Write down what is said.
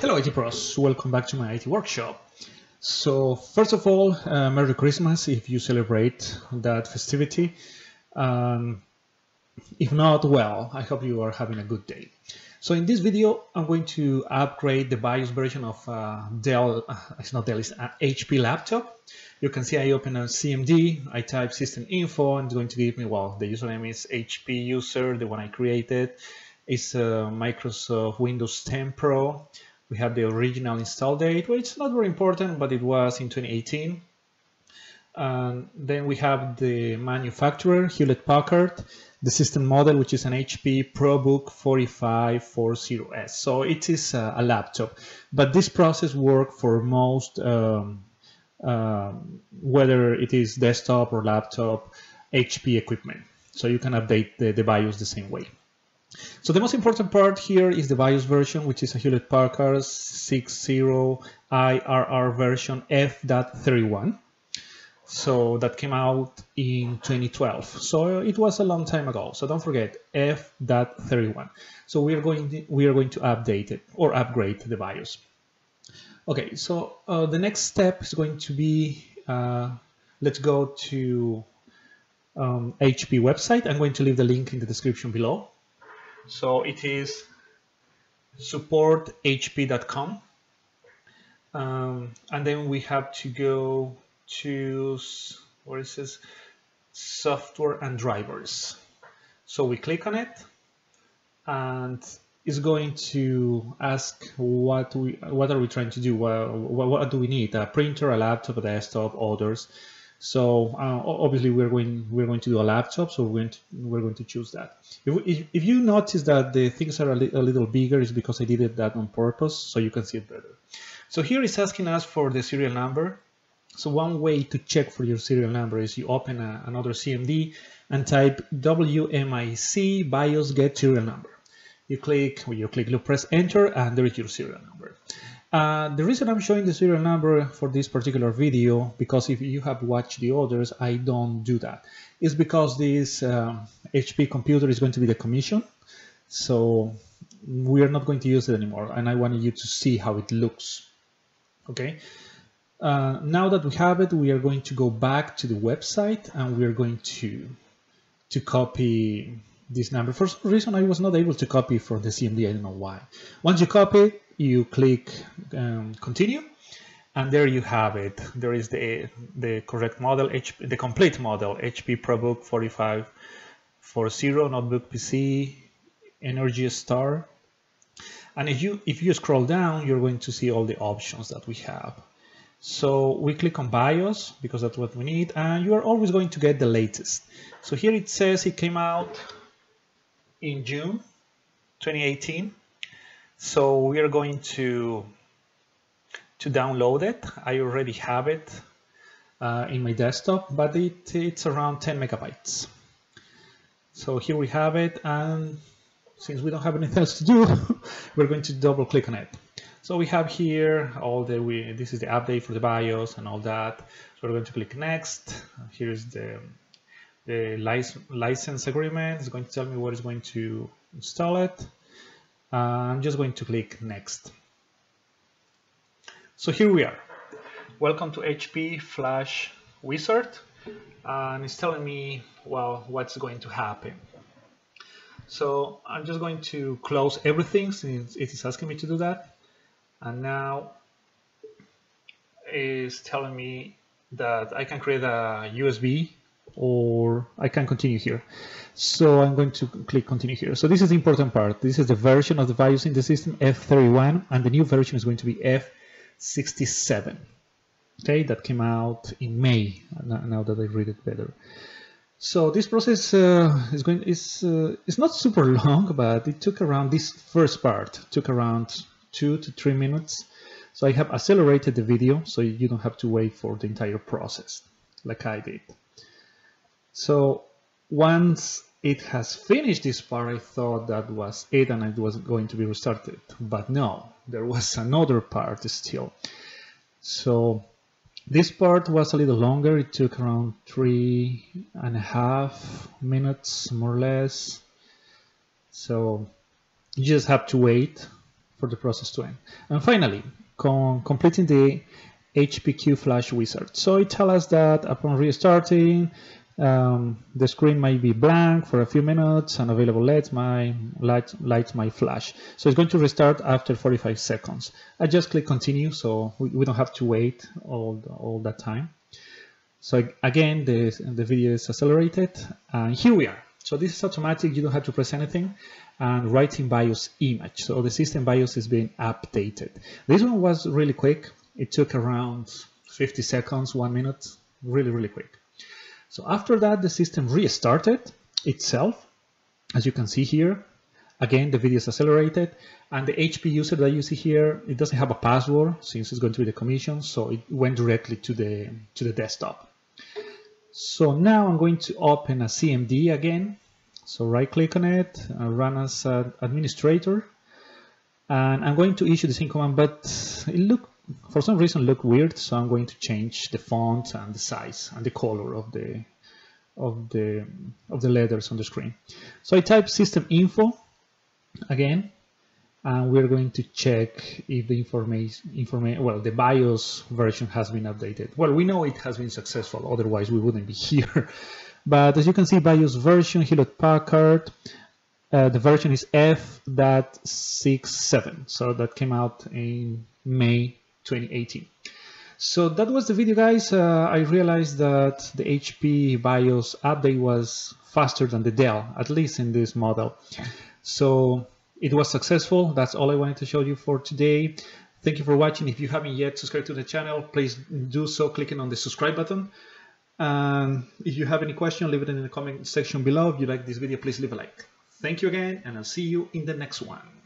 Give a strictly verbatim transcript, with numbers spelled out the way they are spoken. Hello I T Pros, welcome back to my I T workshop. So first of all, uh, Merry Christmas if you celebrate that festivity. Um, if not, well, I hope you are having a good day. So in this video, I'm going to upgrade the BIOS version of uh, Dell, it's not Dell, it's an H P laptop. You can see I open a C M D, I type system info, and it's going to give me, well, the username is H P user, the one I created. It's uh, Microsoft Windows ten Pro. We have the original install date, which is not very important, but it was in twenty eighteen. And then we have the manufacturer, Hewlett-Packard, the system model, which is an H P ProBook forty-five forty S. So it is a, a laptop, but this process works for most, um, uh, whether it is desktop or laptop, H P equipment. So you can update the, the BIOS the same way. So the most important part here is the BIOS version, which is a Hewlett-Packard sixty I R R version F thirty-one. So that came out in twenty twelve, so it was a long time ago. So don't forget F thirty-one. So we are going to, we are going to update it or upgrade the BIOS. Okay, so uh, the next step is going to be uh, let's go to um, H P website. I'm going to leave the link in the description below. So it is support H P dot com, um, and then we have to go to, what is this, software and drivers. So we click on it, and it's going to ask what we what are we trying to do. Well, what, what do we need? A printer, a laptop, a desktop, others. So uh, obviously we're going we're going to do a laptop, so we're going to, we're going to choose that. If, if you notice that the things are a, li a little bigger, it's because I did it that on purpose, so you can see it better. So here it's asking us for the serial number. So one way to check for your serial number is you open a, another C M D and type W M I C BIOS get serial number. You click, or you click, you press enter, and there is your serial number. Uh, the reason I'm showing the serial number for this particular video, because if you have watched the others, I don't do that, is because this um, H P computer is going to be decommissioned, so we are not going to use it anymore, and I wanted you to see how it looks. Okay. Uh, now that we have it, we are going to go back to the website, and we are going to to copy this number. For some reason, I was not able to copy from the C M D. I don't know why. Once you copy, you click um, continue, and there you have it. There is the the correct model, H P, the complete model, H P ProBook forty-five forty, notebook P C, Energy Star. And if you if you scroll down, you're going to see all the options that we have. So we click on BIOS because that's what we need, and you are always going to get the latest. So here it says it came out in June twenty eighteen. So we are going to to download it. I already have it uh, in my desktop, but it, it's around ten megabytes. So here we have it, and since we don't have anything else to do, we're going to double click on it. So we have here all the, we, this is the update for the BIOS and all that. So we're going to click next. Here's the, the license, license agreement. It's going to tell me what is going to install it. Uh, I'm just going to click next. So here we are. Welcome to H P Flash Wizard. And it's telling me, well, what's going to happen. So I'm just going to close everything since it is asking me to do that. And now is telling me that I can create a U S B, or I can continue here. So I'm going to click continue here. So this is the important part. This is the version of the BIOS in the system, F thirty-one, and the new version is going to be F sixty-seven. Okay, that came out in May, now that I read it better. So this process uh, is going is uh, it's not super long, but it took around, this first part took around two to three minutes. So I have accelerated the video so you don't have to wait for the entire process like I did. So once it has finished this part, I thought that was it and it wasn't going to be restarted, but no, there was another part still. So this part was a little longer. It took around three and a half minutes more or less. So you just have to wait for the process to end. And finally, com completing the H P Q Flash Wizard. So it tells us that upon restarting, um, the screen might be blank for a few minutes and available L E Ds might light, light might flash. So it's going to restart after forty-five seconds. I just click continue, so we, we don't have to wait all, all that time. So again, the, the video is accelerated, and here we are. So this is automatic, you don't have to press anything, and writing BIOS image. So the system BIOS is being updated. This one was really quick. It took around fifty seconds, one minute, really, really quick. So after that, the system restarted itself, as you can see here. Again, the video is accelerated, and the H P user that you see here, it doesn't have a password since it's going to be the commission, so it went directly to the, to the desktop. So now I'm going to open a C M D again. So right click on it, run as an administrator, and I'm going to issue the same command, but it looked, for some reason, looked weird. So I'm going to change the font and the size and the color of the, of the, of the letters on the screen. So I type system info again, and we're going to check if the information, information, well, the BIOS version has been updated. Well, we know it has been successful, otherwise we wouldn't be here. But as you can see, BIOS version, Hewlett-Packard, uh, the version is F dot sixty-seven. So that came out in May twenty eighteen. So that was the video, guys. Uh, I realized that the H P BIOS update was faster than the Dell, at least in this model. So it was successful. That's all I wanted to show you for today. Thank you for watching. If you haven't yet subscribed to the channel, please do so clicking on the subscribe button. And if you have any question, leave it in the comment section below. If you like this video, please leave a like. Thank you again, and I'll see you in the next one.